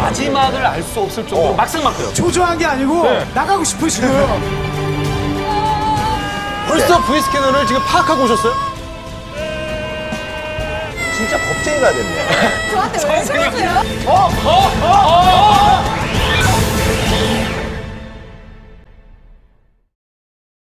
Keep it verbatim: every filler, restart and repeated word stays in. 마지막을 알 수 없을 정도로 어. 막상막해요. 초조한 게 아니고 네. 나가고 싶으시고요. 벌써 브이스캐너를 지금 파악하고 오셨어요? 진짜 겁쟁이가 됐네. 저한테 왜 그러세요? 어? 어?